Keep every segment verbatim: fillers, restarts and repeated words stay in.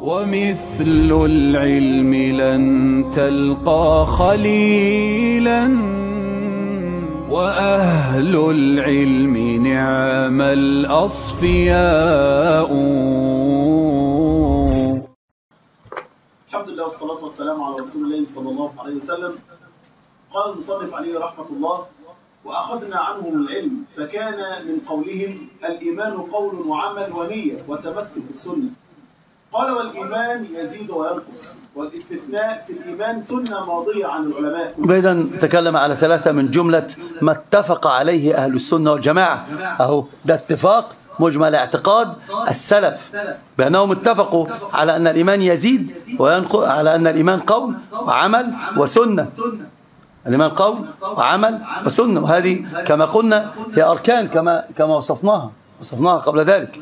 ومثل العلم لن تلقى خليلا، وأهل العلم نعم الأصفياء. الحمد لله والصلاة والسلام على رسول الله صلى الله عليه وسلم. قال المصنف عليه رحمة الله: وأخذنا عنهم العلم، فكان من قولهم: الإيمان قول وعمل ونية وتمسك بالسنة. قال: والإيمان يزيد وينقص، والاستثناء في الإيمان سنة ماضية عن العلماء. إذن تكلم على ثلاثة من جملة ما اتفق عليه أهل السنة والجماعة، أهو ده اتفاق مجمل اعتقاد السلف بأنهم اتفقوا على أن الإيمان يزيد وينقص، على أن الإيمان قول وعمل وسنة. الإيمان قول وعمل وسنة، وهذه كما قلنا هي أركان كما كما وصفناها وصفناها قبل ذلك.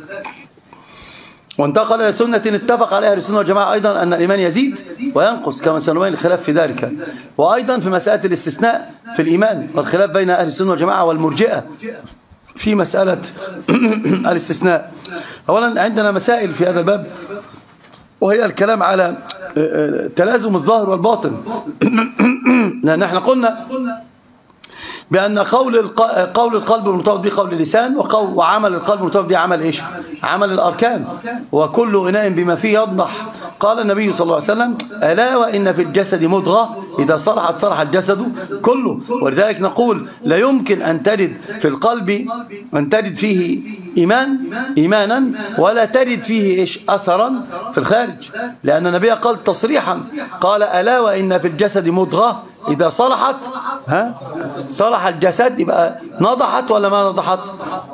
وانتقل إلى سنة اتفق عليها أهل السنة والجماعة أيضا أن الإيمان يزيد وينقص، كما سنبين الخلاف في ذلك. وأيضا في مسألة الاستثناء في الإيمان، والخلاف بين أهل السنة والجماعة والمرجئة في مسألة الاستثناء. أولا عندنا مسائل في هذا الباب، وهي الكلام على تلازم الظاهر والباطن. لأن احنا قلنا بأن قول قول القلب مرتبط به قول اللسان، وعمل القلب مرتبط به عمل ايش؟ عمل الأركان. وكل إناء بما فيه يضمح. قال النبي صلى الله عليه وسلم: ألا وإن في الجسد مضغة إذا صلحت صلح الجسد كله. ولذلك نقول لا يمكن أن تجد في القلب أن تجد فيه إيمان إيمانا ولا تجد فيه إيش؟ أثرا في الخارج، لأن النبي قال تصريحا، قال: ألا وإن في الجسد مضغة إذا صلحت ها صلح الجسد. يبقى نضحت ولا ما نضحت؟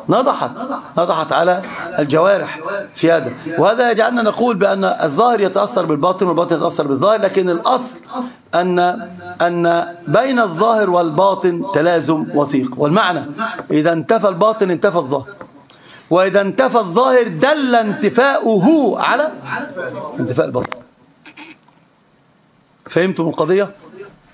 نضحت نضحت على الجوارح في هذا. وهذا يجعلنا نقول بأن الظاهر يتأثر بالباطن والباطن يتأثر بالظاهر، لكن الأصل أن أن بين الظاهر والباطن تلازم وثيق. والمعنى إذا انتفى الباطن انتفى الظاهر، وإذا انتفى الظاهر دل انتفاؤه على انتفاء الباطن. فهمتم القضية؟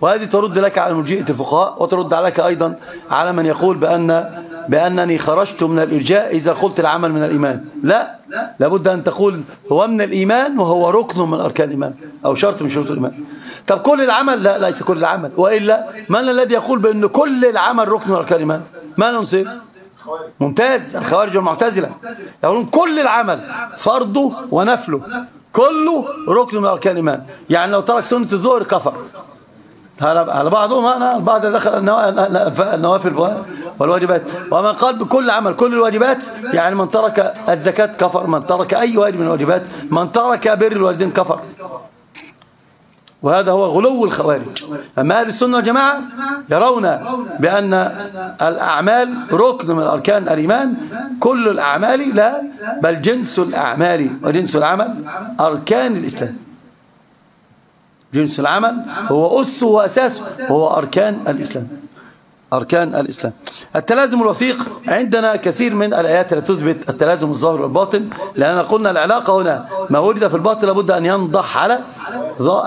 وهذه ترد لك على مرجئة الفقهاء، وترد عليك أيضا على من يقول بأن بأنني خرجت من الإرجاء إذا قلت العمل من الإيمان. لا، لابد أن تقول هو من الإيمان وهو ركن من أركان الإيمان أو شرط من شروط الإيمان. طب كل العمل؟ لا، ليس كل العمل، وإلا من الذي يقول بأن كل العمل ركن من أركان الإيمان؟ ما نصير؟ ممتاز، الخوارج والمعتزلة يقولون كل العمل فرضه ونفله كله ركن من أركان الإيمان، يعني لو ترك سنة الظهر كفر. على بعضهم أنا البعض دخل النوافل والواجبات. ومن قال بكل عمل كل الواجبات، يعني من ترك الزكاة كفر، من ترك أي واجب من الواجبات، من ترك بر الوالدين كفر. وهذا هو غلو الخوارج. أما أهل السنة والجماعة يرون بأن الأعمال ركن من أركان الإيمان، كل الأعمال لا، بل جنس الأعمال وجنس العمل أركان الإسلام. جنس العمل هو أسه وأساسه، هو أركان الإسلام، أركان الإسلام. التلازم الوثيق عندنا كثير من الآيات التي تثبت التلازم الظاهر والباطن، لأننا قلنا العلاقة هنا ما ورد في الباطن لابد أن ينضح على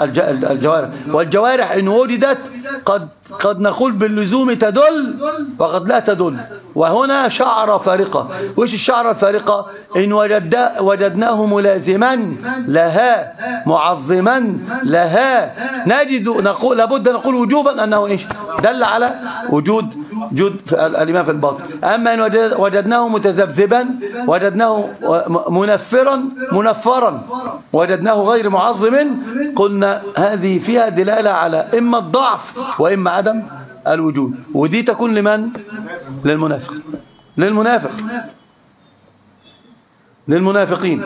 الجوارح، والجوارح إن وجدت قد قد نقول باللزوم تدل وقد لا تدل. وهنا شعرة فارقة. وش الشعرة الفارقة؟ إن وجد وجدناه ملازما لها معظما لها، نجد نقول لابد نقول وجوبا أنه إيش؟ دل على وجود وجود الإيمان في الباطن. أما إن وجدناه متذبذبا وجدناه منفرا منفرا وجدناه غير معظم، قلنا هذه فيها دلالة على إما الضعف وإما عدم الوجود، ودي تكون لمن؟ للمنافق للمنافق للمنافقين.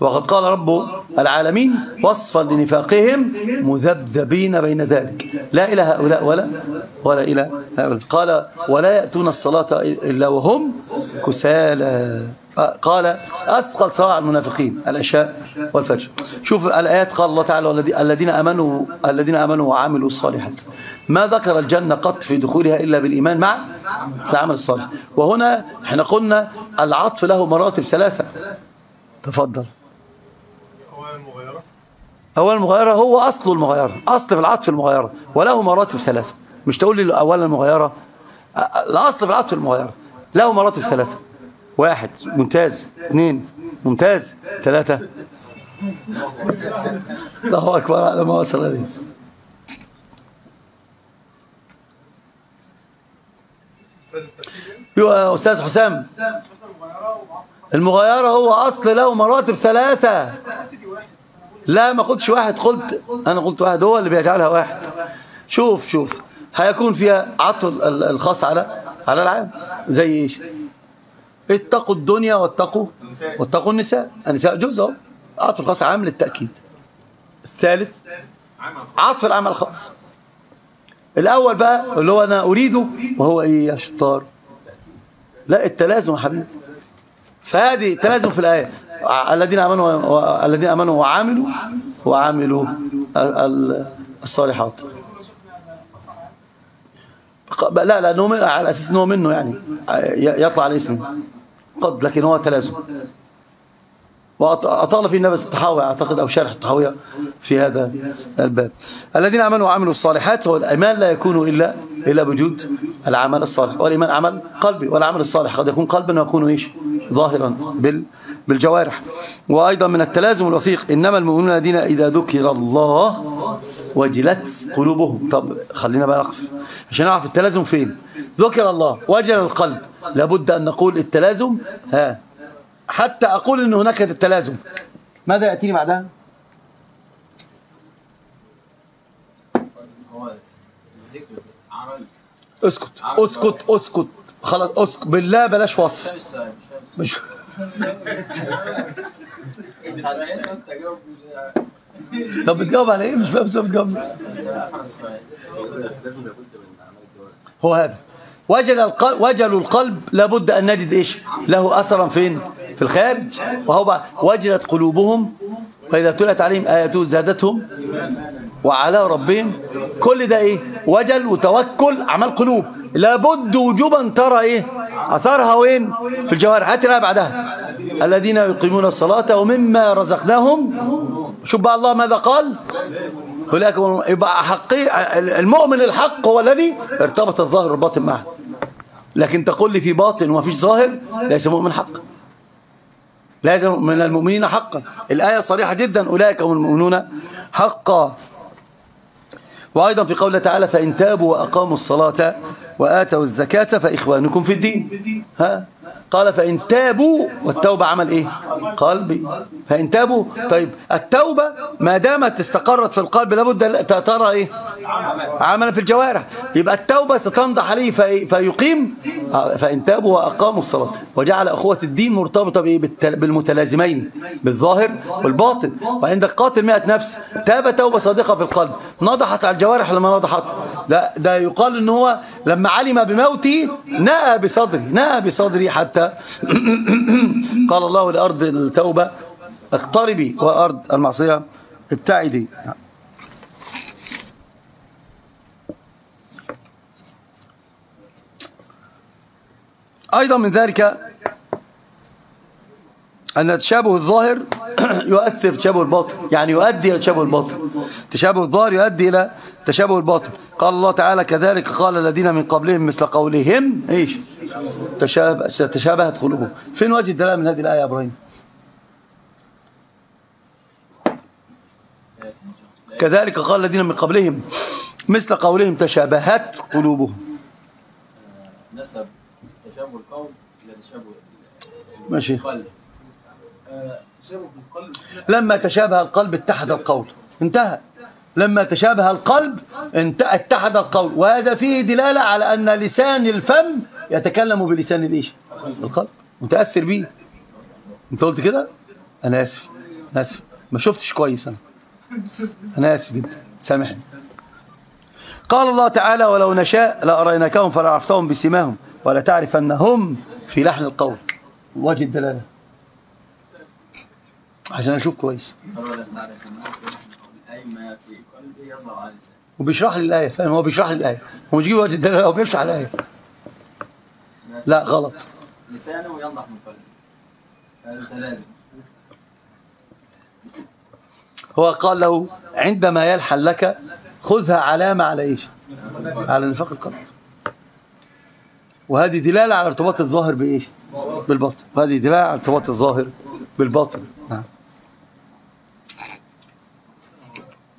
وقد قال رب العالمين وصفا لنفاقهم: مذبذبين بين ذلك لا إلى هؤلاء ولا ولا إلى هؤلاء. قال: ولا يأتون الصلاة إلا وهم كسالى. قال: أثقل صلاة على المنافقين العشاء والفجر. شوف الآيات، قال الله تعالى: الذين آمنوا الذين آمنوا وعملوا الصالحات. ما ذكر الجنة قط في دخولها إلا بالإيمان مع العمل الصالح. وهنا احنا قلنا العطف له مراتب ثلاثة. تفضل. أول مغايرة هو أصل المغايرة، أصل في العطف المغايرة، وله مراتب ثلاثة. مش تقول لي أولا المغايرة، الأصل في العطف المغايرة له مراتب ثلاثة: واحد ممتاز، اثنين ممتاز، ثلاثة الله أكبر على ما وصل لي. يا أستاذ حسام، المغايرة هو أصل له مراتب ثلاثة. لا ما قلتش واحد، قلت أنا قلت واحد، هو اللي بيجعلها واحد. شوف شوف هيكون فيها عطف الخاص على على العام، زي ايش؟ اتقوا الدنيا واتقوا واتقوا النساء، النساء جزء اهو، عطف الخاص عام للتأكيد. الثالث عطف العام الخاص. الأول بقى اللي هو أنا أريده، وهو إيه يا شطار؟ لا التلازم يا حبيبي. فهذه التلازم في الآية، الذين آمنوا الذين آمنوا وعملوا وعملوا الصالحات. لا لأنه على أساس أنه منه يعني يطلع على اسمه قد، لكن هو تلازم. وأطال في النبس التحاوي أعتقد أو شرح التحاوية في هذا الباب. الذين آمنوا وعملوا الصالحات، هو الإيمان لا يكون إلا إلا بوجود العمل الصالح، والإيمان عمل قلبي، والعمل الصالح قد يكون قلبا ويكون إيش ظاهرا بالجوارح. وأيضا من التلازم الوثيق، إنما المؤمنون الذين إذا ذكر الله وجلت قلوبهم. طب خلينا بقى نقف عشان نعرف التلازم فين. ذكر الله وجل القلب، لابد أن نقول التلازم. ها حتى أقول أن هناك التلازم، ماذا يأتيني بعدها؟ اسكت اسكت اسكت خلاص اسكت بالله، بلاش وصف. مش طب بتجاوب على ايه؟ مش فاهم ازاي بتجاوب. هو هذا وجل القلب، وجل القلب لابد ان نجد ايش؟ له اثرا فين؟ في الخارج. وهو بقى وجلت قلوبهم واذا تلت عليهم اياته زادتهم وعلى ربهم. كل ده ايه؟ وجل وتوكل اعمال قلوب، لابد وجوبا ترى ايه؟ اثرها وين؟ في الجوارح. هات لها بعدها الذين يقيمون الصلاه ومما رزقناهم. شوف بقى الله ماذا قال؟ هناك يبقى حقي المؤمن الحق هو الذي ارتبط الظاهر والباطن معه. لكن تقول لي في باطن وما فيش ظاهر، ليس مؤمن حق. لازم من المؤمنين حقا، الآية صريحة جدا، أولئك هم المؤمنون حقا. وأيضا في قوله تعالى فإن تابوا وأقاموا الصلاة وآتوا الزكاة فإخوانكم في الدين. ها قال فإن تابوا، والتوبة عمل إيه؟ قلبي. فإن تابوا، طيب التوبة ما دامت استقرت في القلب لابد ترى إيه؟ عمل في الجوارح. يبقى التوبة ستنضح عليه فيقيم. فإن تابوا وأقاموا الصلاة، وجعل أخوة الدين مرتبطة بإيه؟ بالمتلازمين، بالظاهر والباطن. وعندك قاتل مئة نفس تاب توبة صادقة في القلب، نضحت على الجوارح لما نضحت. ده, ده يقال إن هو لما علم بموته نأى بصدري، نأى بصدري حتى قال الله لأرض التوبة اقتربي وأرض المعصية ابتعدي. أيضا من ذلك أن تشابه الظاهر يؤثر تشابه الباطن، يعني يؤدي إلى تشابه الباطن. تشابه الظاهر يؤدي إلى تشابه الباطن. قال الله تعالى كذلك قال الذين من قبلهم مثل قولهم ايش؟ تشابه تشابهت قلوبهم. فين وجه الدلاله من هذه الايه يا ابراهيم؟ كذلك قال الذين من قبلهم مثل قولهم تشابهت قلوبهم. نسب تشابه القول الى تشابه ماشي. لما تشابه القلب اتحد القول، انتهى. لما تشابه القلب اتحد القول، وهذا فيه دلالة على أن لسان الفم يتكلم بلسان الإيش؟ القلب، متأثر بيه. أنت قلت كده؟ أنا آسف، أنا آسف، ما شفتش كويس أنا. أنا آسف جدا، سامحني. قال الله تعالى ولو نشاء لأريناكهم فلعرفتهم بسيماهم ولتعرفنهم في لحن القول. وجه الدلالة عشان أشوف كويس. وبيشرح لي الآية، فاهم؟ هو بيشرح لي الآية، هو مش جايب وجه الدلالة، هو بيشرح الآية. لا غلط. لسانه ينضح من قلبه، هذا لازم. هو قال له عندما يلحن لك خذها علامة على إيش؟ على نفاق القلب. وهذه دلالة على ارتباط الظاهر بإيش؟ بالباطن. وهذه دلالة على ارتباط الظاهر بالباطن. نعم.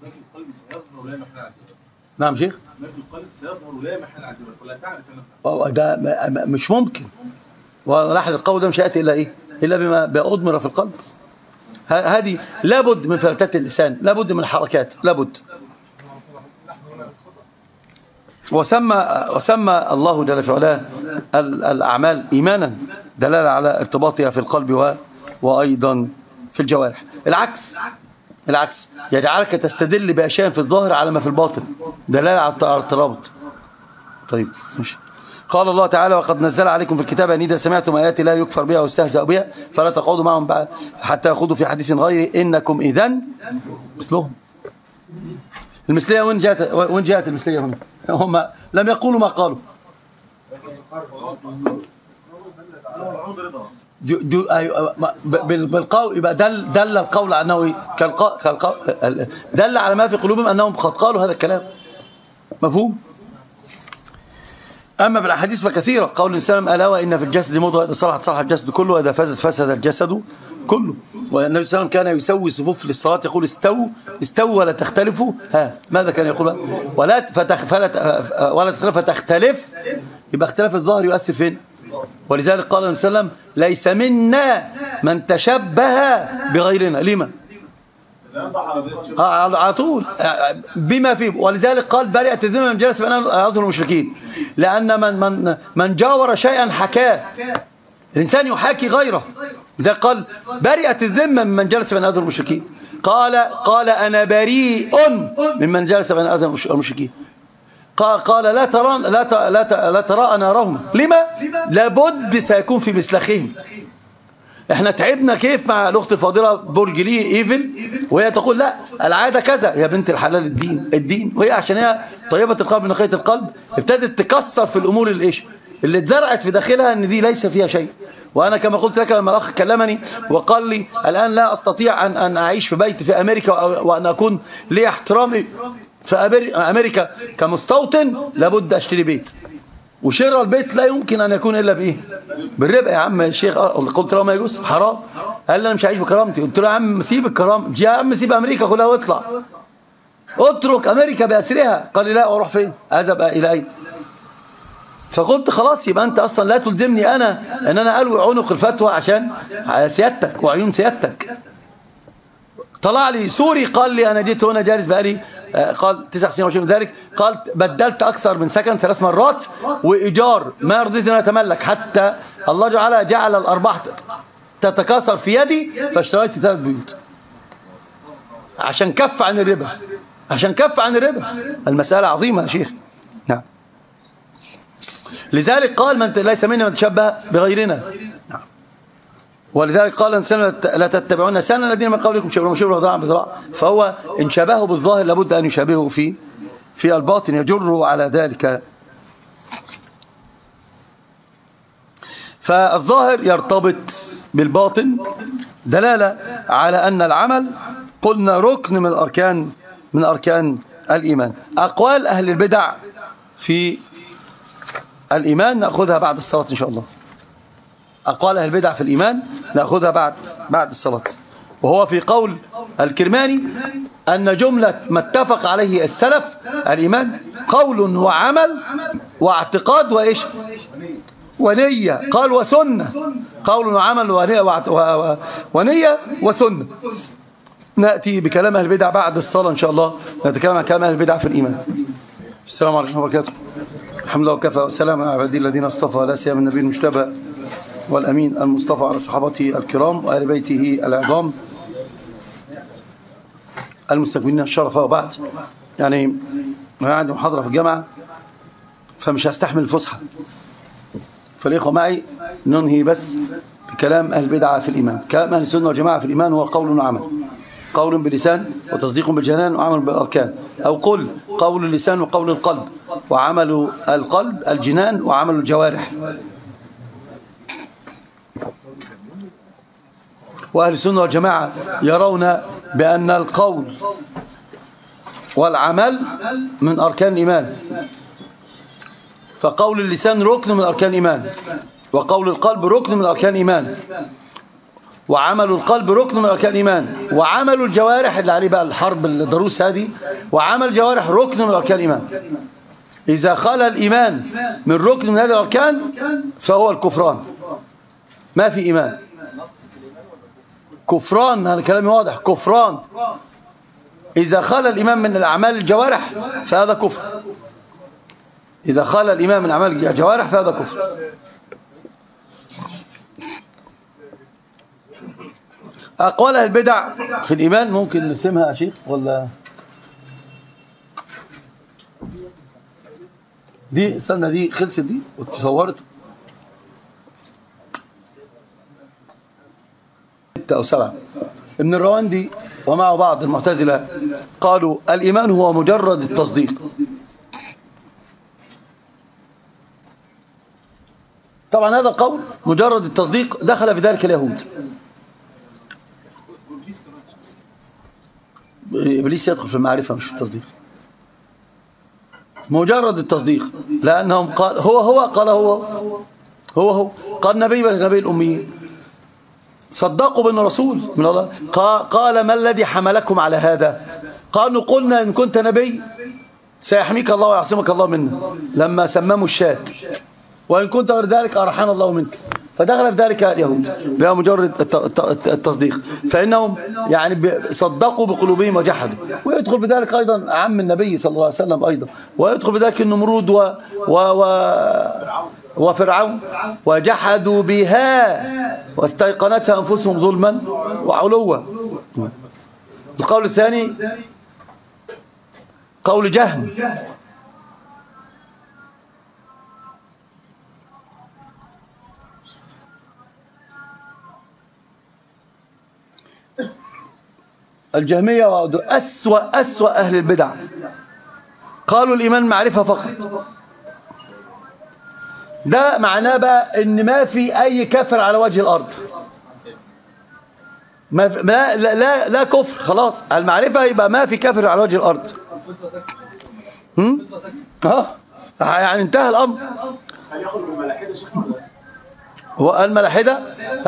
ما في القلب سيظهر ولا محل عن الجوارح. نعم شيخ؟ ما في القلب سيظهر ولا محل عن الجوارح، ولا تعرف أنا ده مش ممكن. ولاحظ القول ده مش هيأتي إلا إيه؟ إلا بما أضمر في القلب. هذه لابد من فلتة اللسان، لابد من الحركات، لابد. وسمى وسمى الله جل في علاه الأعمال إيمانا، دلالة على ارتباطها في القلب وأيضا في الجوارح. العكس العكس يجعلك تستدل بأشياء في الظاهر على ما في الباطن، دلالة على الترابط. طيب ماشي. قال الله تعالى: وقد نزل عليكم في الكتاب أن إذا سمعتم آياتي لا يكفر بها ويستهزأ بها فلا تقعدوا معهم بقى حتى يخوضوا في حديث غيره إنكم إذن مثلهم. المثلية وين جاءت؟ وين جاءت المثلية هنا؟ هم لم يقولوا ما قالوا. جو جو بالقول يبقى دل دل القول أنه كالقول دل على ما في قلوبهم أنهم قد قالوا هذا الكلام. مفهوم؟ أما في الأحاديث فكثيرة، قول النبي صلى الله عليه وسلم: ألا وإن في الجسد مضغة إذا صلحت صلح الجسد كله وإذا فسدت فسد الجسد كله. والنبي صلى الله عليه وسلم كان يسوي صفوف للصلاة يقول: استووا استووا ولا تختلفوا. ها ماذا كان يقول؟ ولا ولا فتختلف، يبقى اختلاف الظاهر يؤثر فين؟ ولذلك قال النبي صلى الله عليه وسلم: ليس منا من تشبه بغيرنا. لما؟ على طول بما فيه. ولذلك قال: برئت الذمه من جلس بين اظهر المشركين، لان من من من جاور شيئا حكاه. الانسان يحاكي غيره، لذلك قال: برئت الذمه من جلس بين اظهر المشركين. قال قال انا بريء ممن جلس بين اظهر المشركين. قال قال لا ترى لا لا لا ترى نارهم. لما؟ لابد سيكون في مسلخهم. احنا تعبنا كيف مع الاخت الفاضله برج لي ايفل وهي تقول لا العاده كذا. يا بنت الحلال الدين الدين، وهي عشان هي طيبه القلب نقيه القلب ابتدت تكسر في الامور اللي ايش اللي اتزرعت في داخلها ان دي ليس فيها شيء. وانا كما قلت لك لما الاخ كلمني وقال لي الان لا استطيع ان ان اعيش في بيت في امريكا وان اكون لي احترامي في امريكا كمستوطن، لابد اشتري بيت، وشراء البيت لا يمكن ان يكون الا بايه؟ بالربا. يا عم يا شيخ، قلت له ما يجوز حرام. قال لي انا مش هعيش بكرامتي. قلت له يا عم سيب الكرامه، يا عم سيب امريكا كلها واطلع، اترك امريكا باسرها. قال لي لا، اروح فين؟ اذهب الى اين؟ فقلت خلاص يبقى انت اصلا لا تلزمني انا ان انا الوي عنق الفتوى عشان سيادتك وعيون سيادتك. طلع لي سوري قال لي انا جيت هنا جالس بقالي قال تسع سنين وشيء من ذلك. قال بدلت اكثر من سكن ثلاث مرات وايجار، ما رضيت ان اتملك حتى الله جعل جعل الارباح تتكاثر في يدي فاشتريت ثلاث بيوت عشان كف عن الربا. عشان كف عن الربا. المساله عظيمه يا شيخ. نعم. لذلك قال: من ليس منا من تشبه بغيرنا. نعم. ولذلك قال: إنسان لا تتبعون سنن الذين من قبلكم شبرا وشبرا وذراعا بذراع. فهو إن شبهه بالظاهر لابد أن يشابهه في في الباطن، يجره على ذلك. فالظاهر يرتبط بالباطن، دلالة على أن العمل قلنا ركن من أركان من أركان الإيمان. أقوال أهل البدع في الإيمان نأخذها بعد الصلاة إن شاء الله. أقوال أهل البدع في الإيمان نأخذها بعد بعد الصلاة. وهو في قول الكرماني أن جملة ما اتفق عليه السلف الإيمان قول وعمل واعتقاد وإيش؟ ونية. قال وسنة. قول وعمل ونية وسنة. نأتي بكلام أهل البدع بعد الصلاة إن شاء الله، نتكلم عن كلام أهل البدع في الإيمان. السلام عليكم ورحمة الله وبركاته. الحمد لله وكفى وسلام على عباده الذين اصطفى لا سيما النبي المجتبى والأمين المصطفى على صحابته الكرام وآل بيته العظام المستكملين الشرفاء. وبعد، يعني أنا عندي محاضرة في الجامعة فمش هستحمل الفسحة، فالإخوة معي ننهي بس بكلام أهل البدعة في الإيمان. كلام أهل السنة والجماعة في الإيمان هو قول وعمل، قول باللسان وتصديق بالجنان وعمل بالأركان، أو قل قول اللسان وقول القلب وعمل القلب الجنان وعمل الجوارح. وأهل السنة والجماعة يرون بأن القول والعمل من أركان الإيمان، فقول اللسان ركن من أركان الإيمان، وقول القلب ركن من أركان الإيمان، وعمل القلب ركن من أركان الإيمان، وعمل الجوارح اللي عليه بقى الحرب الضروس هذه، وعمل الجوارح ركن من أركان الإيمان. إذا خلى الإيمان من ركن من هذه الأركان فهو الكفران، ما في إيمان. كفران، هذا كلامي واضح، كفران. إذا خلى الإيمان من الأعمال الجوارح فهذا كفر. إذا خلى الإيمان من أعمال الجوارح فهذا كفر. أقوال البدع في الإيمان ممكن نرسمها يا شيخ ولا دي؟ استنى، دي خلصت دي وتصورت ستة أو سبعة. ابن الرواندي ومعه بعض المعتزلة قالوا الإيمان هو مجرد التصديق. طبعا هذا القول مجرد التصديق دخل في ذلك اليهود. إبليس يدخل في المعرفة مش في التصديق، مجرد التصديق، لأنهم قال هو هو قال هو هو هو قال نبي نبي الأميين، صدقوا بأنه رسول من الله. قال ما الذي حملكم على هذا؟ قالوا قلنا إن كنت نبي سيحميك الله ويعصمك الله منه، لما سمموا الشاة، وإن كنت غير ذلك أرحم الله منك. فدخل في ذلك اليهود لا مجرد التصديق، فإنهم يعني صدقوا بقلوبهم وجحدوا. ويدخل في ذلك أيضا عم النبي صلى الله عليه وسلم أيضا، ويدخل في ذلك النمرود و... و... و... وفرعون، وجحدوا بها واستيقنتها أنفسهم ظلما وعلوا. القول الثاني قول جهم، الجهمية وعودوا أسوأ أسوأ أهل البدع. قالوا الإيمان معرفة فقط، ده معناه بقى إن ما في أي كافر على وجه الأرض، ما في لا, لا لا كفر خلاص، المعرفة يبقى ما في كافر على وجه الأرض. هم؟ اه يعني انتهى الأمر. هو الملاحدة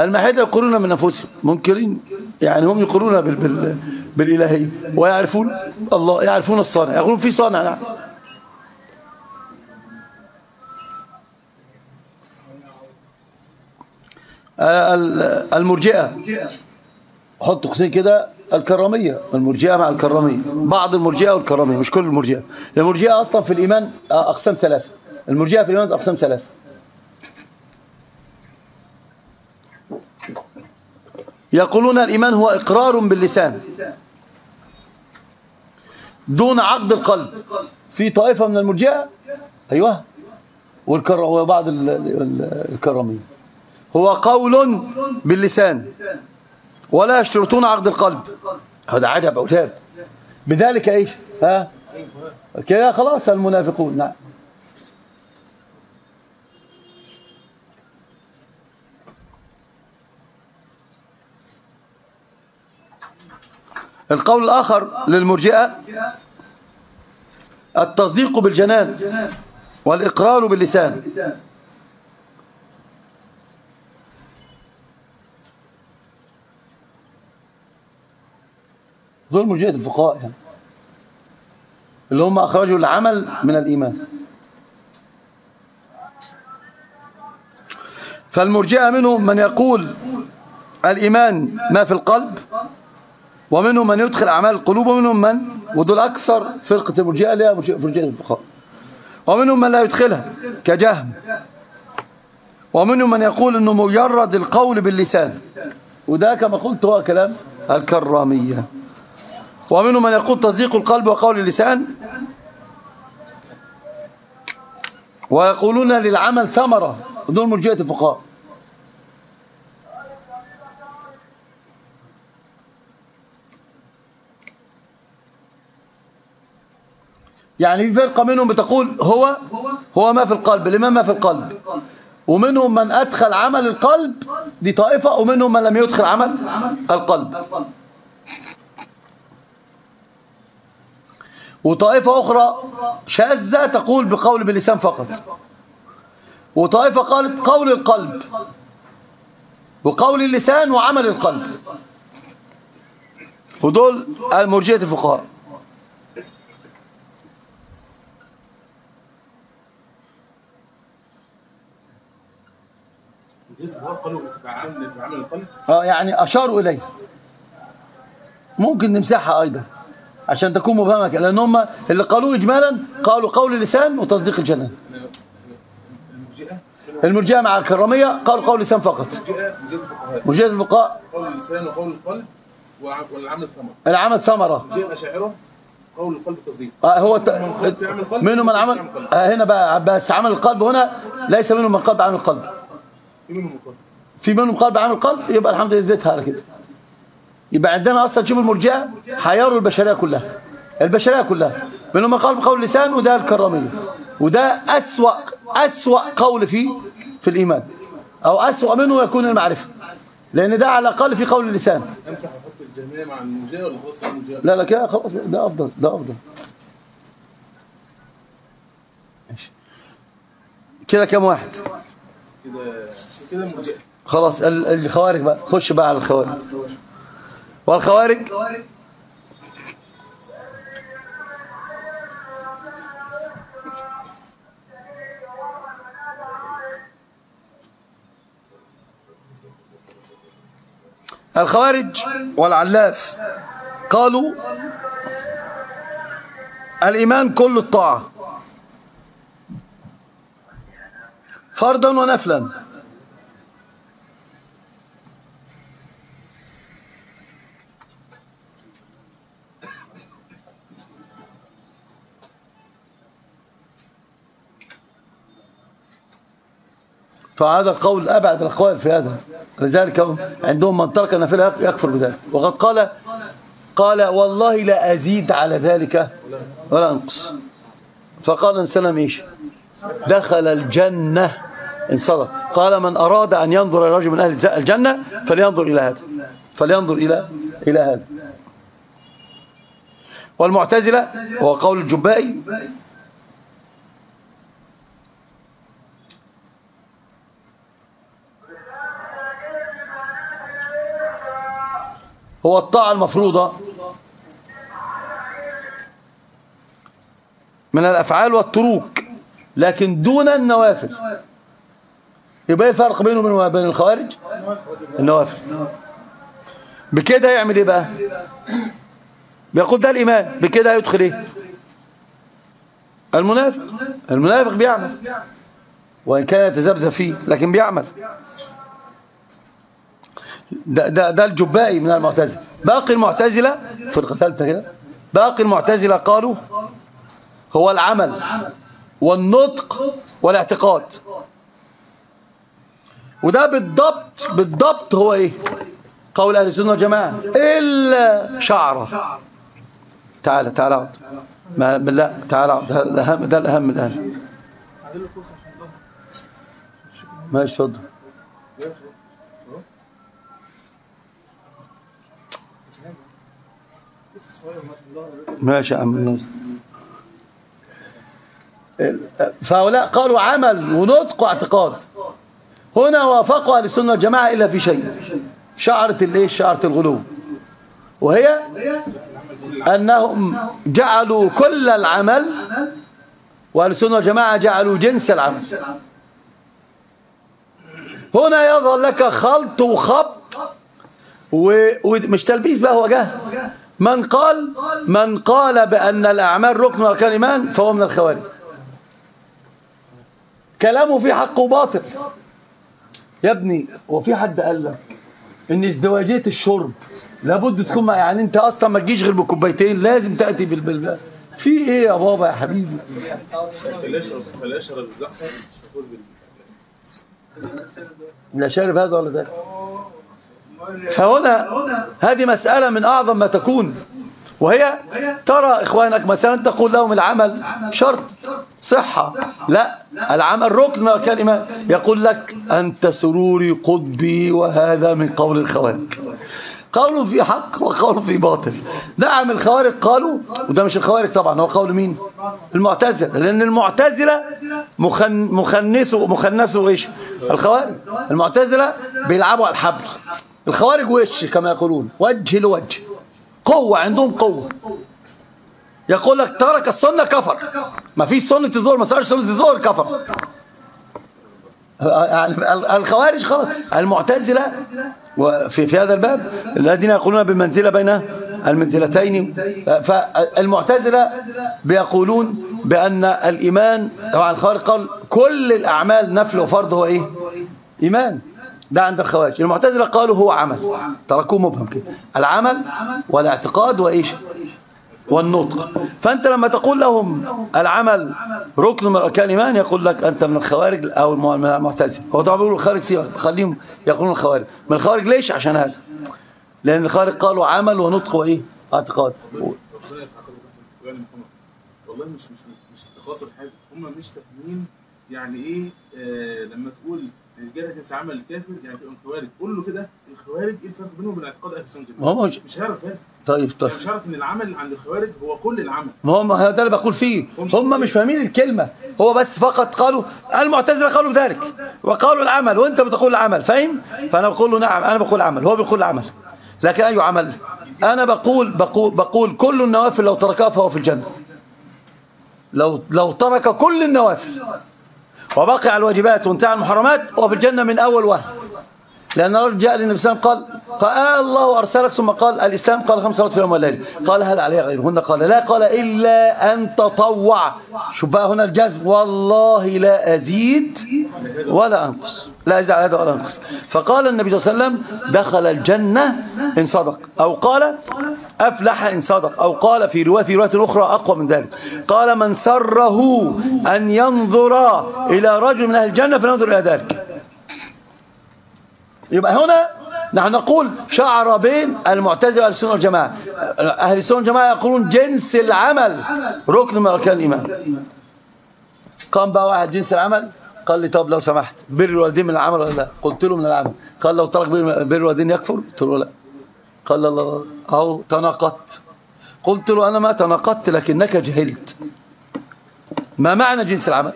الملاحدة يقرون من أنفسهم منكرين، يعني هم يقرون بال بال بالإلهية ويعرفون الله، يعرفون الصانع، يقولون في صانع. نعم. المرجئة، حط قوسين كده، الكرامية، المرجئة مع الكرامية، بعض المرجئة والكرامية مش كل المرجئة. المرجئة أصلا في الإيمان أقسام ثلاثة، المرجئة في الإيمان أقسام ثلاثة. يقولون الإيمان هو إقرار باللسان دون عقد القلب. في طائفة من المرجئة أيوه وبعض الكرامية هو قول باللسان ولا يشترطون عقد القلب. هذا عجب عجاب. بذلك ايش؟ ها كده خلاص المنافقون. نعم. القول الآخر للمرجئة التصديق بالجنان والإقرار باللسان. دول مرجئة الفقهاء يعني اللي هم أخرجوا العمل من الإيمان. فالمرجئة منهم من يقول الإيمان ما في القلب، ومنهم من يدخل أعمال القلوب، ومنهم من ودول أكثر فرقة المرجئة اللي هي مرجئة الفقهاء، ومنهم من لا يدخلها كجهم، ومنهم من يقول إنه مجرد القول باللسان، وده كما قلت هو كلام الكرامية، ومنهم من يقول تصديق القلب وقول اللسان، ويقولون للعمل ثمرة، دول مرجئة الفقهاء. يعني في فرقة منهم بتقول هو هو ما في القلب، الإيمان ما في القلب، ومنهم من أدخل عمل القلب، دي طائفة، ومنهم من لم يدخل عمل القلب، وطائفة أخرى شاذة تقول بقول باللسان فقط، وطائفة قالت قول القلب، وقول اللسان وعمل القلب. ودول المرجئة الفقهاء. اه يعني اشاروا اليه. ممكن نمسحها ايضا عشان تكون مبهمه، لان هم اللي قالوه اجمالا قالوا قول اللسان وتصديق الجنان. المرجئه مع الكراميه قالوا قول اللسان فقط. مرجئه الفقهاء قول اللسان وقول القلب والعمل ثمره. العمل ثمره. مرجئه الاشاعره قول القلب تصديق. اه هو منهم من عمل هنا بقى، بس عمل القلب هنا ليس منهم من قلب عن القلب. في منهم قلب عامل قلب، يبقى الحمد لله اديتها على كده. يبقى عندنا اصلا تشوف المرجئه حيروا البشريه كلها. البشريه كلها منهم قلب قول لسان، وده الكراميه، وده اسوأ اسوأ قول فيه في الايمان، او اسوأ منه يكون المعرفه، لان ده على الاقل في قول اللسان. امسح واحط الجميع مع المرجئه ولا خلاص المرجئه؟ لا لا كده خلاص، ده افضل ده افضل. ماشي كده كام واحد؟ كده كده المرجئه خلاص. الخوارج بقى، خش بقى على الخوارج. والخوارج الخوارج والعلاف قالوا الإيمان كل الطاعة فرضا ونفلا، فهذا القول أبعد الأقوال في هذا. لذلك عندهم من ترك النافلة يكفر بذلك، وقد قال قال والله لا أزيد على ذلك ولا أنقص. فقال إنسان ميش دخل الجنة انصرف. قال من أراد أن ينظر إلى رجل من أهل الجنة فلينظر إلى هذا، فلينظر إلى إلى هذا. والمعتزلة وهو قول الجبائي هو الطاعة المفروضة من الأفعال والتروك، لكن دون النوافل. يبقى ايه الفرق بينه وبين الخوارج؟ النوافل. بكده يعمل ايه بقى؟ بيقول ده الإيمان، بكده هيدخل ايه؟ المنافق. المنافق بيعمل وإن كان يتذبذب فيه، لكن بيعمل. ده ده ده الجبائي من المعتزله. باقي المعتزله فرقه ثالثه كده، باقي المعتزله قالوا هو العمل والنطق والاعتقاد، وده بالضبط بالضبط هو ايه؟ قول اهل السنه والجماعه، الا شعره. تعالى تعالى اقعد. لا تعالى اقعد، ده الاهم ده الاهم الان. ماشي اتفضل. ماشي يا عم الناصر. فهؤلاء قالوا عمل ونطق واعتقاد. هنا وافقوا اهل السنه والجماعه الا في شيء، شعره الايه؟ شعره الغلو، وهي انهم جعلوا كل العمل، واهل السنه والجماعه جعلوا جنس العمل. هنا يظهر لك خلط وخبط ومش تلبيس بقى، هو جهل. من قال من قال بأن الأعمال ركن من أركان الإيمان فهو من الخوارج. كلامه في حق وباطل. يا ابني هو في حد قال لك إن ازدواجية الشرب لابد تكون، يعني أنت أصلاً ما تجيش غير بكوبايتين، لازم تأتي بالبلبل. في إيه يا بابا يا حبيبي؟ لا شارب هذا ولا ده. فهنا هذه مسألة من أعظم ما تكون، وهي ترى إخوانك مثلا تقول لهم العمل شرط صحة، لا العمل ركن من أركان الإيمان، يقول لك أنت سروري قطبي، وهذا من قول الخوارج. قول في حق وقول في باطل. نعم الخوارج قالوا، وده مش الخوارج طبعا، هو قول مين؟ المعتزله، لان المعتزله مخن مخنسوا مخنسوا ايش؟ الخوارج. المعتزله بيلعبوا على الحبل، الخوارج وش كما يقولون، وجه لوجه، قوه، عندهم قوه. يقول لك ترك السنه كفر، ما فيش سنه الظهر، ما صارش سنه الظهر كفر. الخوارج خلاص، المعتزله وفي في هذا الباب الذين يقولون بالمنزله بين المنزلتين. فالمعتزله بيقولون بان الايمان، طبعا الخوارج قال كل الاعمال نفل وفرض هو ايه؟ ايمان. ده عند الخوارج. المعتزله قالوا هو عمل، تركوه مبهم كده، العمل والاعتقاد وايش؟ والنطق. فانت لما تقول لهم العمل ركن من اركان الايمان، يقول لك انت من الخوارج او من المعتزله. هو طبعا بيقولوا الخوارج، سيبك خليهم يقولون الخوارج. من الخوارج ليش؟ عشان هذا، لان الخوارج قالوا عمل ونطق وايه؟ اعتقاد. والله مش مش مش تخاصم حاجه، هم مش فاهمين يعني ايه لما تقول الجاهل كان عمل الكافر، يعني في الخوارج قول له كده، الخوارج ايه الفرق بينهم وبين اعتقاد اهل السنه؟ ما هو مش هيعرف. طيب طيب مش عارف ان العمل عند الخوارج هو كل العمل، ما هم ده اللي بقول فيه، هم مش فاهمين الكلمه، هو بس فقط قالوا المعتزله قالوا بذلك وقالوا العمل، وانت بتقول العمل، فاهم؟ فانا بقول له نعم انا بقول عمل، هو بيقول عمل، لكن اي عمل؟ انا بقول بقول بقول كل النوافل لو تركها فهو في الجنه، لو لو ترك كل النوافل وبقي على الواجبات وانتهى المحرمات هو في الجنه من اول وهله، لأن رجل جاء للنبي صلى الله عليه وسلم قال قال الله أرسلك، ثم قال الإسلام، قال خمس صلوات في اليوم والليلة، قال هل علي غيرهن؟ قال لا، قال إلا أن تطوع. شوف بقى هنا الجزم، والله لا أزيد ولا أنقص، لا أزيد على هذا ولا أنقص. فقال النبي صلى الله عليه وسلم دخل الجنة إن صدق، أو قال أفلح إن صدق، أو قال في رواية في رواية أخرى أقوى من ذلك، قال من سره أن ينظر إلى رجل من أهل الجنة فلينظر إلى ذلك. يبقى هنا نحن نقول شعر بين المعتزله واهل السنه والجماعه. اهل السنه والجماعه يقولون جنس العمل ركن من اركان الايمان. قام بقى واحد جنس العمل قال لي طب لو سمحت بر الوالدين من العمل ولا لا؟ قلت له من العمل. قال لو ترك بر الوالدين يكفر؟ قلت له لا. قال الله اهو تناقضت. قلت له انا ما تناقضت لكنك جهلت. ما معنى جنس العمل؟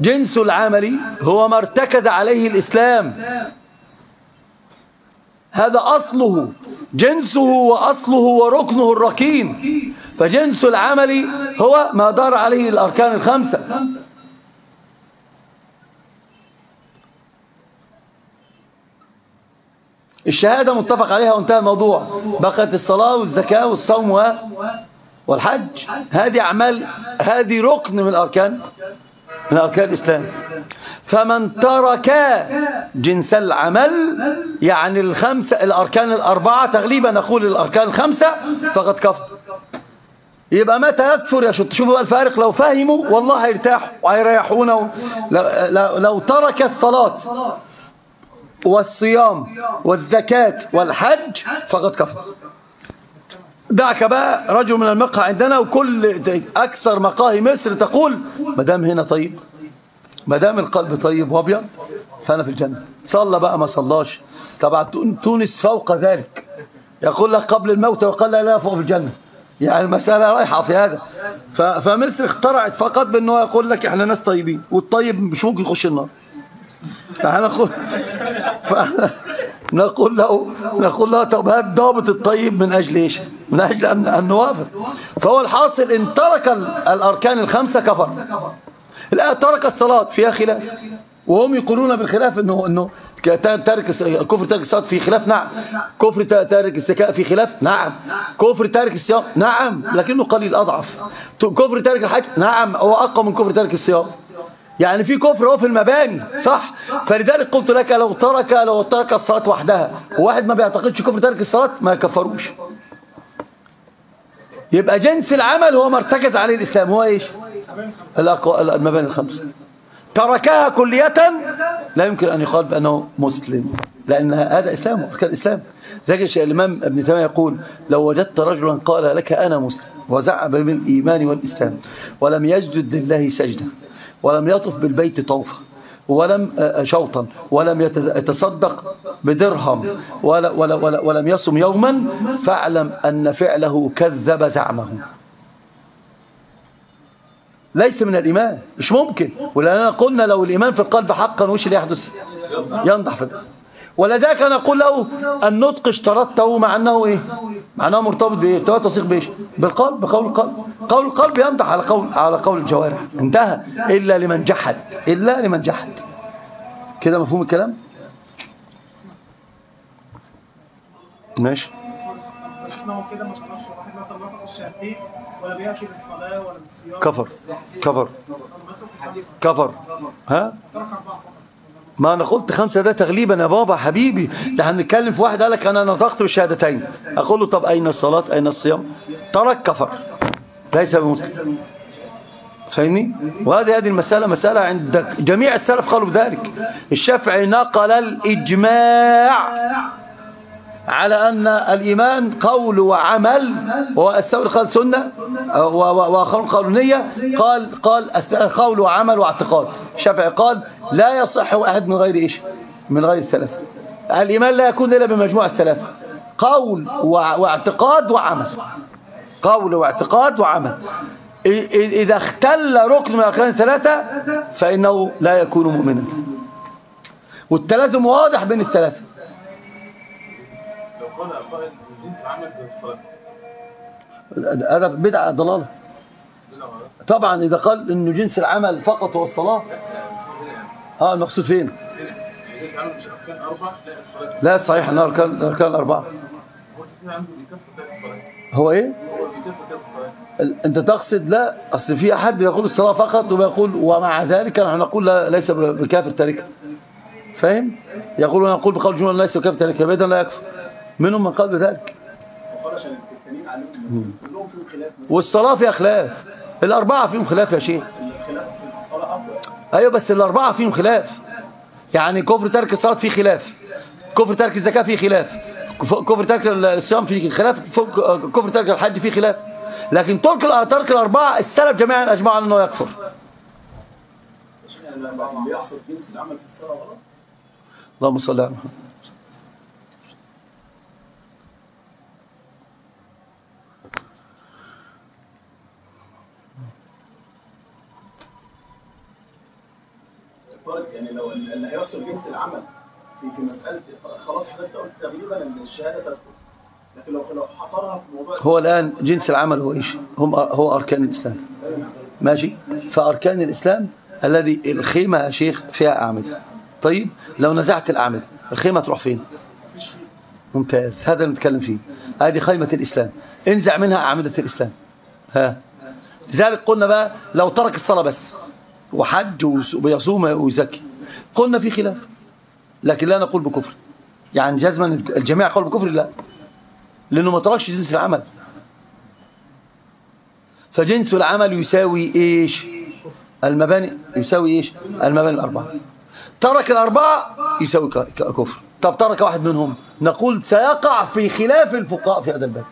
جنس العمل هو ما ارتكز عليه الإسلام، هذا أصله، جنسه وأصله وركنه الركين. فجنس العمل هو ما دار عليه الأركان الخمسة. الشهادة متفق عليها وانتهى الموضوع، بقت الصلاة والزكاة والصوم والحج، هذه أعمال، هذه ركن من الأركان من أركان الإسلام. فمن ترك جنس العمل يعني الخمسة الأركان الأربعة، تغليبا نقول الأركان الخمسة، فقد كفر. يبقى متى يكفر يا شط؟ شوفوا بقى الفارق، لو فهموا والله هيرتاحوا وهيريحونا. لو ترك الصلاة والصيام والزكاة والحج فقد كفر. دعك بقى رجل من المقهى عندنا، وكل اكثر مقاهي مصر تقول ما دام هنا طيب، ما دام القلب طيب وابيض فانا في الجنه. صلى بقى ما صلاش. طبعا تونس فوق ذلك، يقول لك قبل الموت وقال لا لا فوق في الجنه، يعني المساله رايحه في هذا. فمصر اخترعت فقط بانه يقول لك احنا ناس طيبين، والطيب مش ممكن يخش النار. فهنقول فاحنا نقول له نقول له طب هات ضابط الطيب من اجل ايش؟ من اجل ان ان نوافق. فهو الحاصل ان ترك الاركان الخمسه كفر. لا ترك الصلاه فيها خلاف، وهم يقولون بالخلاف انه انه ترك كفر تارك الصلاه في خلاف، نعم. كفر تارك الزكاه في خلاف، نعم. كفر تارك الصيام، نعم، لكنه قليل اضعف. كفر تارك الحج، نعم، هو اقوى من كفر تارك الصيام. يعني في كفر هو في المباني، صح؟ فلذلك قلت لك لو ترك لو ترك الصلاة وحدها، وواحد ما بيعتقدش كفر ترك الصلاة ما يكفروش. يبقى جنس العمل هو ما ارتكز عليه الإسلام، هو ايش؟ المباني الخمسة. تركها كلية لا يمكن أن يقال بأنه مسلم، لأن هذا إسلام وأركان إسلام. ذلك الإمام ابن تيمية يقول لو وجدت رجلا قال لك أنا مسلم وزعم بالإيمان والإسلام ولم يسجد لله سجدة ولم يطف بالبيت طوفة ولم شوطا ولم يتصدق بدرهم ولا ولا ولا ولم يصم يوما فاعلم أن فعله كذب زعمه. ليس من الإيمان، مش ممكن. ولأننا قلنا لو الإيمان في القلب حقا وش اللي يحدث؟ ينضح في القلب. ولذلك أنا أقول له النطق اشترطته مع أنه إيه؟ مع أنه مرتبط بإيه؟ تثق بإيش؟ بالقلب، بقول القلب. قول القلب ينضح على قول على قول الجوارح، انتهى. إلا لمن جحد، إلا لمن جحد. كده مفهوم الكلام؟ ماشي؟ ولا بيأتي للصلاة ولا بالصيام كفر كفر كفر. ها؟ ما أنا قلت خمسة ده تغليبا يا بابا حبيبي، ده هنتكلم في واحد قال لك أنا نطقت بالشهادتين، أقول له طب أين الصلاة؟ أين الصيام؟ ترك كفر، ليس بمسلم. فاهمني؟ وهذه هذه المسألة مسألة عند جميع السلف قالوا بذلك. الشافعي نقل الإجماع على أن الإيمان قول وعمل، والثوري قال سنة وآخرون قالوا نية، قال قال قول وعمل واعتقاد. الشافعي قال لا يصح أحد من غير إيش؟ من غير الثلاثة. الإيمان لا يكون إلا بمجموع الثلاثة، قول واعتقاد وعمل، قول واعتقاد وعمل. إذا اختل ركن من الأركان الثلاثة فإنه لا يكون مؤمنا. والتلازم واضح بين الثلاثة. هذا بدعة ضلالة طبعا. إذا قال إنه جنس العمل فقط هو الصلاة، ها المقصود فين؟ لا صحيح أنها أركان أربعة. هو إيه؟ أنت تقصد لا أصل في أحد بيقول الصلاة فقط وبيقول ومع ذلك نحن نقول لا ليس بكافر تاركها، فاهم؟ يقول أنا أقول بقول جملة ليس بكافر تاركها، إذا لا يكفر. منهم من قال بذلك. والصلاة فيها خلاف، الأربعة فيهم خلاف يا شيخ. أيوة بس الأربعة فيهم خلاف، يعني كفر ترك الصلاة فيه خلاف، كفر ترك الزكاة فيه خلاف، كفر ترك الصيام فيه خلاف، كفر ترك الحج فيه خلاف. لكن ترك ترك الأربعة السلف جميعا أجمعوا على أنه يكفر. بيحصل جنس العمل في الصلاة غلط؟ اللهم صل على محمد. يعني لو اللي هيوصل جنس العمل في في مساله خلاص حضرتك قلت تقريبا ان الشهاده تدخل، لكن لو لو حصرها في موضوع هو الان جنس العمل هو ايش؟ هم هو اركان الاسلام. ماشي؟ فاركان الاسلام الذي الخيمه يا شيخ فيها اعمده. طيب لو نزعت الاعمده الخيمه تروح فين؟ ممتاز، هذا اللي بنتكلم فيه. هذه خيمه الاسلام، انزع منها اعمده الاسلام. ها؟ لذلك قلنا بقى لو ترك الصلاه بس وحج ويصوم ويزكي قلنا في خلاف، لكن لا نقول بكفر. يعني جزما الجميع قول بكفر؟ لا، لأنه ما تركش جنس العمل. فجنس العمل يساوي ايش؟ المباني يساوي ايش؟ المباني الأربعة. ترك الأربعة يساوي كفر. طب ترك واحد منهم نقول سيقع في خلاف الفقهاء في هذا الباب.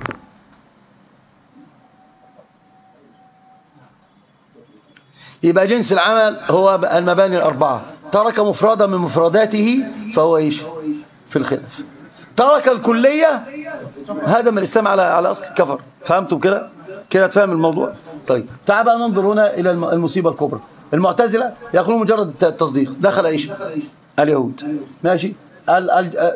يبقى جنس العمل هو المباني الأربعة، ترك مفردة من مفرداته فهو ايش؟ في الخلاف. ترك الكلية هدم الإسلام على على أصل الكفر. فهمتم كده؟ كده تفهم الموضوع؟ طيب تعال بقى ننظر هنا إلى المصيبة الكبرى. المعتزلة يقولون مجرد التصديق دخل ايش؟ اليهود. ماشي؟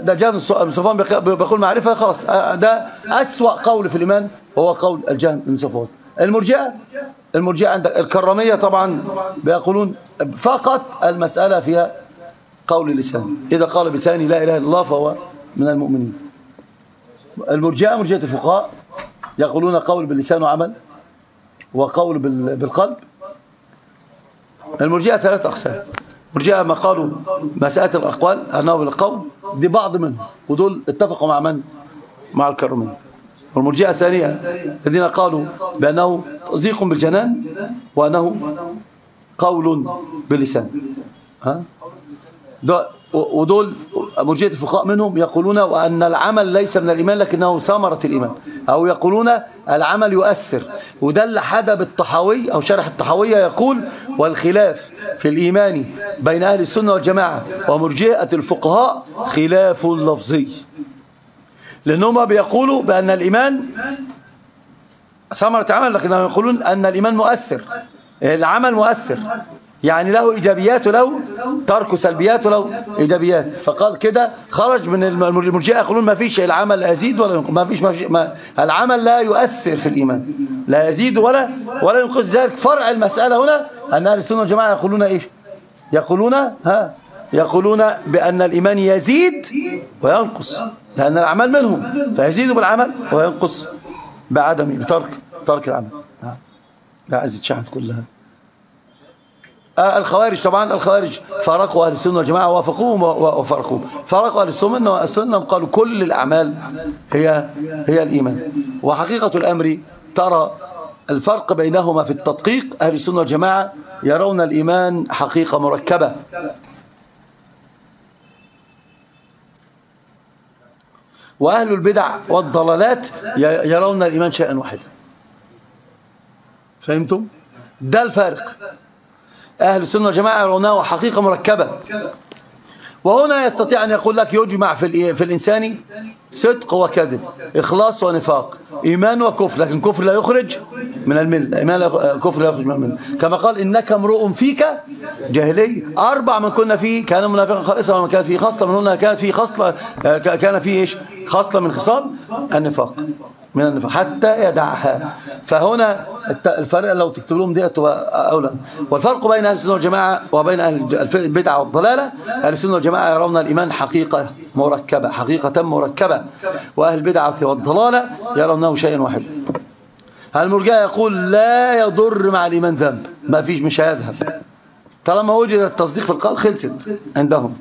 ده جهم بن صفوان بيقول معرفة، خلاص ده أسوأ قول في الإيمان هو قول الجهم بن صفوان. المرجئة المرجئة عندك الكرامية طبعا بيقولون فقط المسألة فيها قول اللسان، إذا قال بلسانه لا إله إلا الله فهو من المؤمنين. المرجئة مرجئة الفقهاء يقولون قول باللسان وعمل وقول بالقلب. المرجئة ثلاث أقسام. مرجئة ما قالوا مسألة الأقوال أنه بالقول، دي بعض منهم، ودول اتفقوا مع من؟ مع الكرامية. والمرجئة الثانية الذين قالوا بأنه تصديق بالجنان وأنه قول باللسان. ها؟ ده ودول مرجئة الفقهاء منهم يقولون وأن العمل ليس من الإيمان لكنه ثمرة الإيمان، أو يقولون العمل يؤثر. وده اللي حدى بالطحاوي أو شرح الطحاوية يقول: والخلاف في الإيمان بين أهل السنة والجماعة ومرجئة الفقهاء خلاف لفظي، لأنهم بيقولوا بأن الإيمان ثمرة عمل، لكنهم يقولون أن الإيمان مؤثر، العمل مؤثر يعني له إيجابيات ولو ترك سلبيات ولو إيجابيات. فقال كده خرج من المرجئة، يقولون ما فيش العمل لا يزيد ولا ما فيش ما فيش ما العمل لا يؤثر في الإيمان، لا يزيد ولا ولا ينقص. ذلك فرع المسألة هنا أن أهل السنة والجماعة يقولون إيش؟ يقولون ها يقولون بأن الإيمان يزيد وينقص، لأن الأعمال منهم، فيزيد بالعمل وينقص بعدم بترك ترك العمل. لا أزيد شحن كلها. الخوارج طبعا الخوارج فرقوا اهل السنه والجماعه، وافقوهم وفرقوهم. فرقوا اهل السنه قالوا كل الاعمال هي هي الايمان، وحقيقه الامر ترى الفرق بينهما في التدقيق. اهل السنه والجماعه يرون الايمان حقيقه مركبه، واهل البدع والضلالات يرون الايمان شيئا واحدا. فهمتم؟ ده الفارق. أهل السنة والجماعة يرونه حقيقة مركبة. وهنا يستطيع أن يقول لك يجمع في في الإنسان صدق وكذب، إخلاص ونفاق، إيمان وكفر، لكن كفر لا يخرج من الملة، إيمان كفر لا يخرج من الملة، كما قال: إنك امرؤ فيك جاهلي، أربع من كنا فيه كان منافقا خالصا، ومن كان فيه خصلة منهن كانت فيه خصلة كان فيه إيش؟ خصلة من خصال النفاق، من النفاق حتى يدعها. فهنا الفرق لو تكتب لهم ديت أولا. والفرق بين أهل السنة والجماعة وبين أهل البدعة والضلالة: أهل السنة والجماعة يرون الإيمان حقيقة مركبة، حقيقة مركبة، وأهل البدعة والضلالة يرونه شيئا واحدا. المرجئة يقول لا يضر مع الإيمان ذنب، ما فيش، مش هيذهب طالما وجد التصديق في القلب، خلصت عندهم.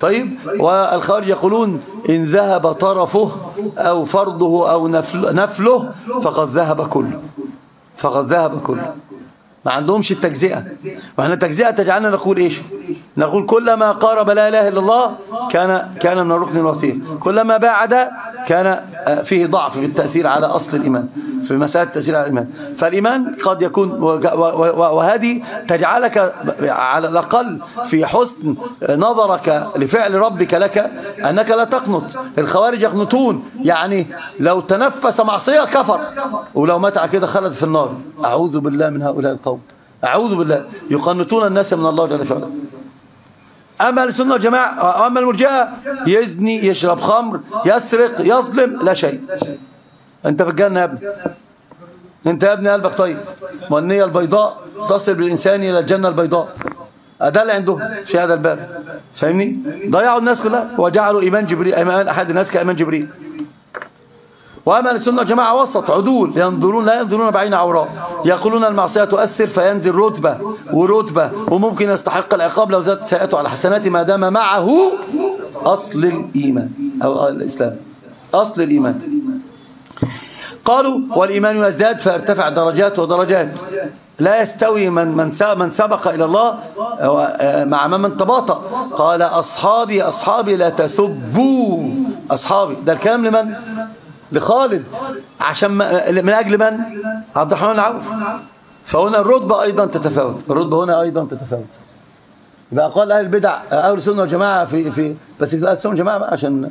طيب، والخوارج يقولون إن ذهب طرفه أو فرضه أو نفله فقد ذهب كله، فقد ذهب كله. ما عندهمش التجزئة، واحنا التجزئة تجعلنا نقول إيش؟ نقول كلما قارب لا إله إلا الله كان كان من الركن الوثيق، كلما بعد كان فيه ضعف في التأثير على أصل الإيمان، في مسألة التأثير على الإيمان. فالإيمان قد يكون، وهذه تجعلك على الأقل في حسن نظرك لفعل ربك لك أنك لا تقنط. الخوارج يقنطون، يعني لو تنفس معصية كفر، ولو مات على كده خلد في النار. أعوذ بالله من هؤلاء القوم، أعوذ بالله، يقنطون الناس من الله جل وعلا. أما السنة والجماعة، أما المرجئة يزني، يشرب خمر، يسرق، يظلم، لا شيء. أنت في الجنة يا ابني، أنت يا ابني قلبك طيب، والنية البيضاء تصل بالإنسان إلى الجنة البيضاء. ده اللي عندهم في هذا الباب، فاهمني؟ ضيعوا الناس كلها وجعلوا إيمان جبريل، إيمان أحد الناس كإيمان جبريل. وأما السنة والجماعة وسط، عدول، ينظرون لا ينظرون بعين عوراء، يقولون المعصية تؤثر فينزل رتبة ورتبة، وممكن يستحق العقاب لو زادت سيئته على حسناته ما دام معه أصل الإيمان أو الإسلام، أصل الإيمان. قالوا: والإيمان يزداد فيرتفع درجات ودرجات، لا يستوي من من من سبق إلى الله مع من تباطأ. قال: أصحابي أصحابي لا تسبوا أصحابي. ده الكلام لمن؟ لخالد، عشان من أجل من؟ عبد الرحمن العوف. فهنا الرتبة أيضا تتفاوت، الرتبة هنا أيضا تتفاوت. يبقى قال أهل البدع أهل السنة والجماعة في في بس أهل السنة والجماعة عشان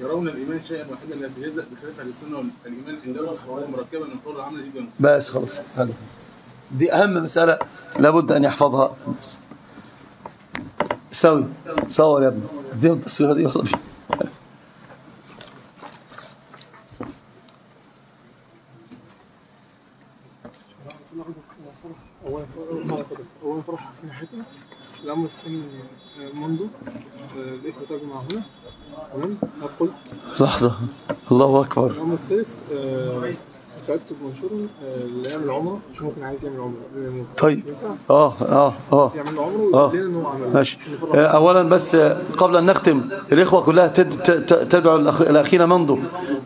يرون الايمان شيئا واحدا لا يتجزأ بخلاف اهل السنه والايمان ان دور الخوارج مركبه من طول العمل دي. بس خلاص، دي اهم مساله لابد ان يحفظها. سوي صور يا ابني، اديهم التصويره دي، يلا بينا. اولا فرح في ناحيتنا، الامر الثاني منذ الاخوه تجمع هنا. لحظة، الله أكبر. الأمر الثالث سالت منشور اللي يعمل عمره عشان ممكن عايز يعمل عمره قبل ما يموت. طيب اه اه اه يعمل عمره ويقول لنا ان هو عمله. ماشي. اولا بس قبل ان نختم، الاخوه كلها تدعو لاخينا منذ،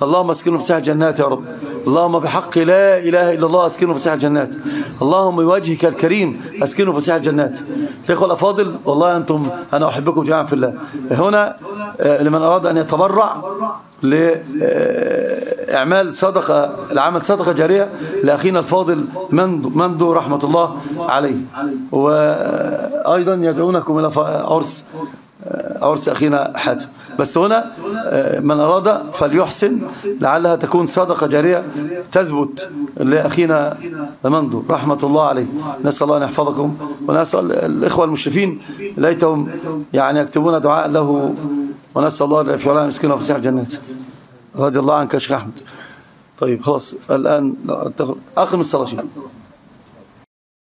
اللهم اسكنه بساحه جنات يا رب، اللهم بحق لا اله الا الله اسكنه بساحه جنات، اللهم بوجهك الكريم اسكنه بساحه جنات. الاخوه الافاضل والله انتم، انا احبكم جميعا في الله. هنا لمن اراد ان يتبرع لإعمال صدقة، العمل صدقة جارية لأخينا الفاضل مندو رحمة الله عليه. وأيضا يدعونكم إلى عرس عرس أخينا حاتم. بس هنا من أراد فليحسن، لعلها تكون صدقة جارية تثبت لأخينا مندو رحمة الله عليه. نسأل الله أن يحفظكم، ونسأل الإخوة المشرفين ليتهم يعني يكتبون دعاء له، ونسأل الله العافية والله مسكينه في ساحة الجنات. رضي الله عنك يا شيخ أحمد. طيب خلاص الآن أخر من الصلاة شيخ.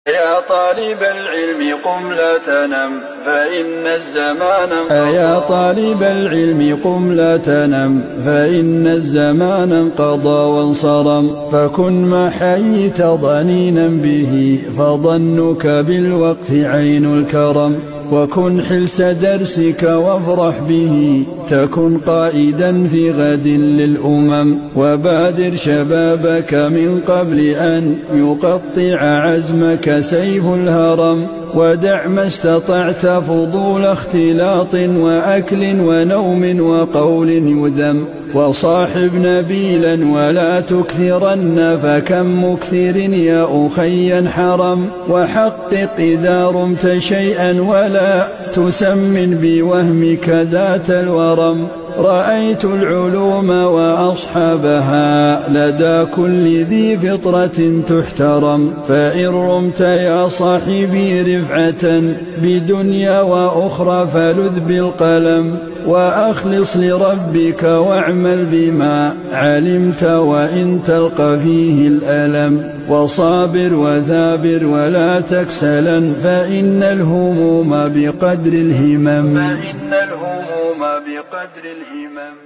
يا طالب العلم قم لا تنم فإن الزمان يا طالب العلم قم لا تنم فإن الزمان انقضى وانصرم، فكن ما حييت ضنينا به فظنك بالوقت عين الكرم، وكن حلس درسك وافرح به تكن قائدا في غد للأمم، وبادر شبابك من قبل أن يقطع عزمك سيف الهرم، ودع ما استطعت فضول اختلاط وأكل ونوم وقول يذم، وصاحب نبيلا ولا تكثرن فكم مكثر يا أخي حرم، وحقق إذا رمت شيئا ولا تسمن بوهمك ذات الورم، رأيت العلوم وأصحابها لدى كل ذي فطرة تحترم، فإن رمت يا صاحبي رفعة بدنيا وأخرى فلذ بالقلم، وأخلص لربك واعمل بما علمت وإن تلقى فيه الألم، وصابر وثابر ولا تكسلا فإن الهموم بقدر الهمم فإن الهموم بقدر الهمم.